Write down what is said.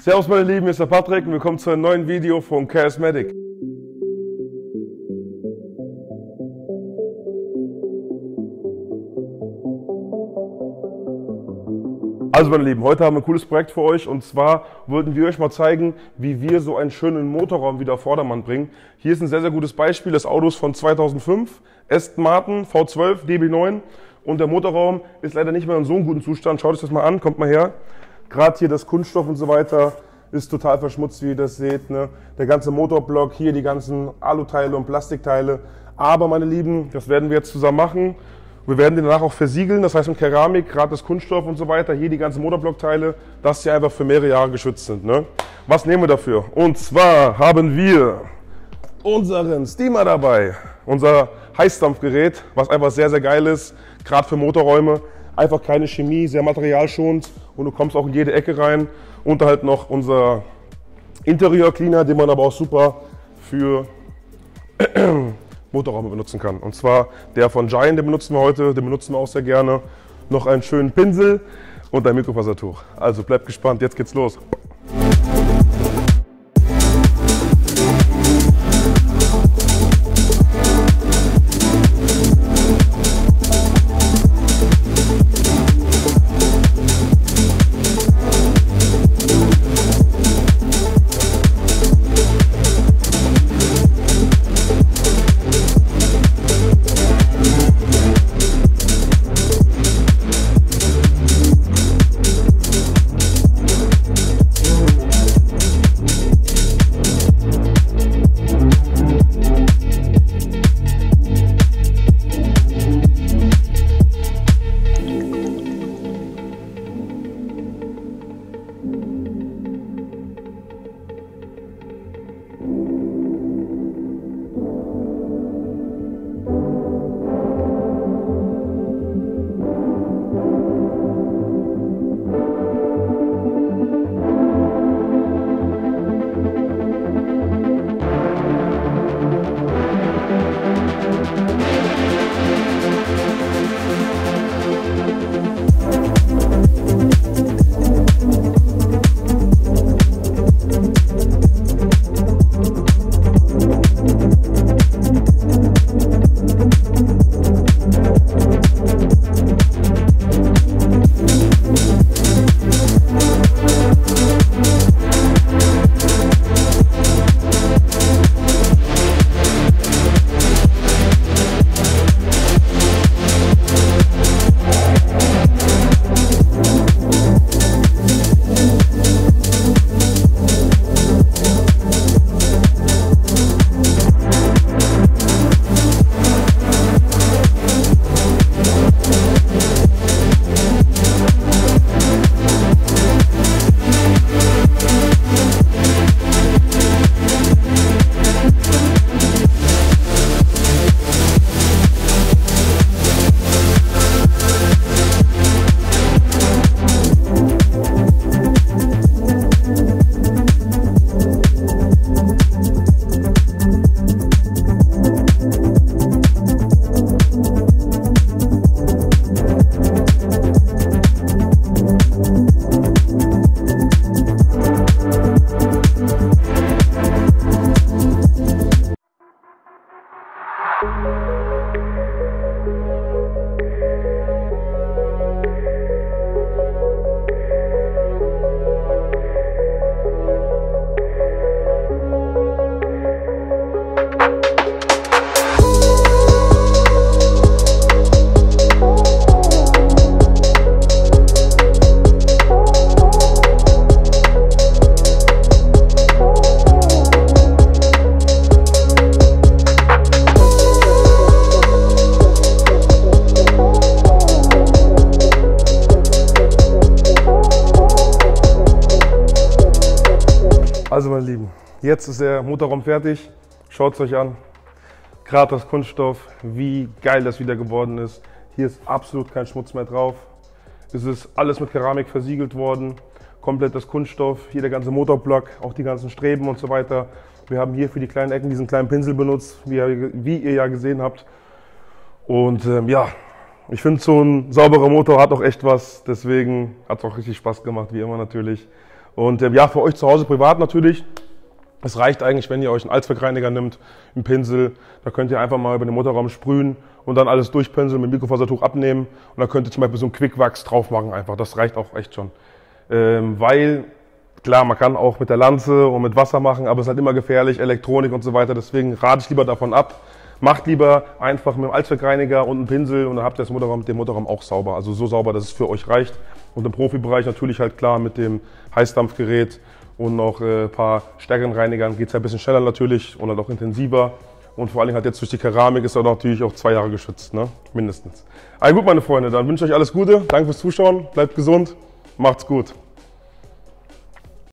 Servus meine Lieben, hier ist der Patrick und willkommen zu einem neuen Video von Carismatic. Also meine Lieben, heute haben wir ein cooles Projekt für euch und zwar wollten wir euch mal zeigen, wie wir so einen schönen Motorraum wieder auf Vordermann bringen. Hier ist ein sehr, sehr gutes Beispiel des Autos von 2005, Aston Martin V12 DB9 und der Motorraum ist leider nicht mehr in so einem guten Zustand. Schaut euch das mal an, kommt mal her. Gerade hier das Kunststoff und so weiter ist total verschmutzt, wie ihr das seht, ne? Der ganze Motorblock, hier die ganzen Aluteile und Plastikteile. Aber meine Lieben, das werden wir jetzt zusammen machen. Wir werden den danach auch versiegeln, das heißt mit Keramik, gerade das Kunststoff und so weiter, hier die ganzen Motorblockteile, dass sie einfach für mehrere Jahre geschützt sind, ne? Was nehmen wir dafür? Und zwar haben wir unseren Steamer dabei, unser Heißdampfgerät, was einfach sehr, sehr geil ist, gerade für Motorräume. Einfach keine Chemie, sehr materialschonend und du kommst auch in jede Ecke rein. Und halt noch unser Interior-Cleaner, den man aber auch super für Motorräume benutzen kann. Und zwar der von Giant, den benutzen wir heute, den benutzen wir auch sehr gerne. Noch einen schönen Pinsel und ein Mikrofasertuch. Also bleibt gespannt, jetzt geht's los. Also meine Lieben, jetzt ist der Motorraum fertig, schaut es euch an, gerade das Kunststoff, wie geil das wieder geworden ist. Hier ist absolut kein Schmutz mehr drauf, es ist alles mit Keramik versiegelt worden, komplett das Kunststoff, hier der ganze Motorblock, auch die ganzen Streben und so weiter. Wir haben hier für die kleinen Ecken diesen kleinen Pinsel benutzt, wie ihr ja gesehen habt. Und ja, ich finde, so ein sauberer Motor hat auch echt was, deswegen hat es auch richtig Spaß gemacht, wie immer natürlich. Und ja, für euch zu Hause privat natürlich, es reicht eigentlich, wenn ihr euch einen Allzweckreiniger nimmt, einen Pinsel, da könnt ihr einfach mal über den Motorraum sprühen und dann alles durchpinseln, mit Mikrofasertuch abnehmen und da könnt ihr zum Beispiel so einen Quickwachs drauf machen einfach, das reicht auch echt schon. Weil, klar, man kann auch mit der Lanze und mit Wasser machen, aber es ist halt immer gefährlich, Elektronik und so weiter, deswegen rate ich lieber davon ab. Macht lieber einfach mit dem Allzweckreiniger und einem Pinsel und dann habt ihr das Motorraum, den Motorraum auch sauber, also so sauber, dass es für euch reicht. Und im Profibereich natürlich halt klar mit dem Heißdampfgerät und noch ein paar stärkeren Reinigern geht es halt ein bisschen schneller natürlich und halt auch intensiver. Und vor allem halt jetzt durch die Keramik ist er natürlich auch 2 Jahre geschützt, ne? Mindestens. Also gut, meine Freunde, dann wünsche ich euch alles Gute, danke fürs Zuschauen, bleibt gesund, macht's gut.